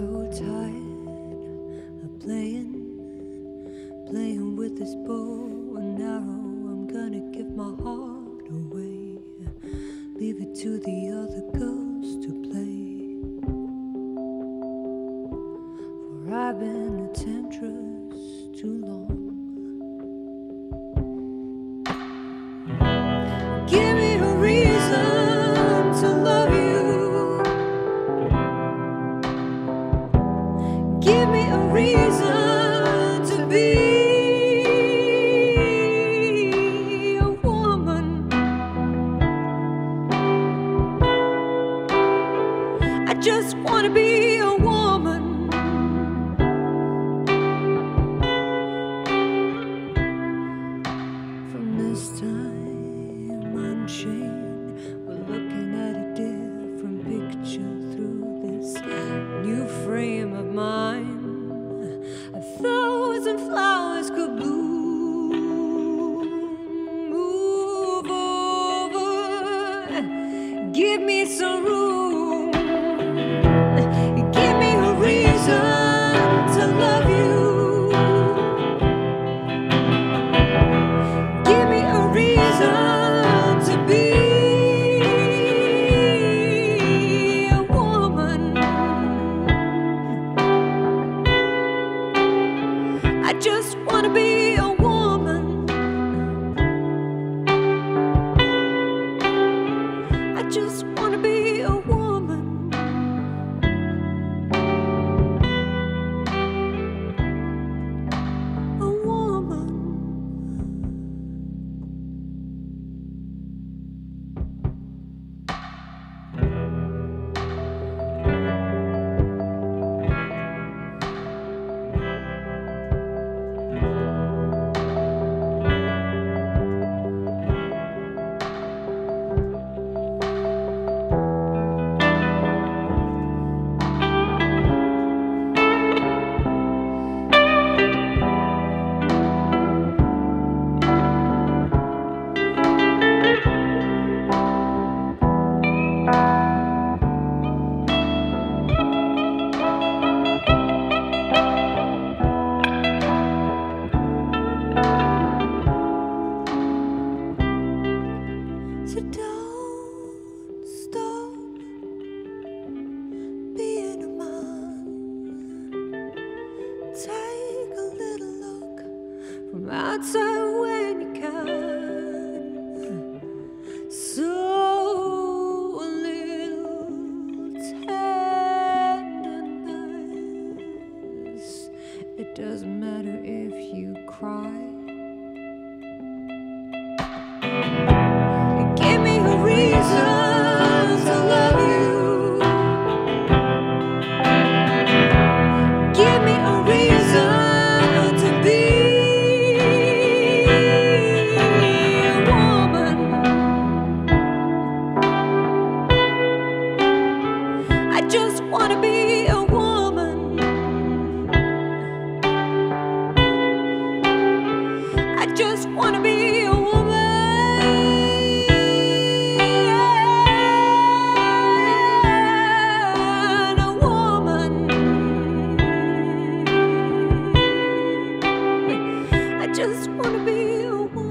so tired of playing with this bow and arrow. I'm gonna give my heart away, leave it to the other girls to play. For I've been a temptress too long. Give me a reason to be a woman. I just want to be a woman. From this time unchained, we're looking at a different picture through this new frame of mind. A thousand flowers could bloom, move over, give me some room, give me a reason to love you, give me a reason to be. I just want to be a woman. I just want to be a woman. A woman. So don't stop being a man. Take a little look from outside when you can. So a little tenderness. It doesn't matter if you cry. I just want to be a woman. I just want to be a woman. A woman. I just want to be a woman.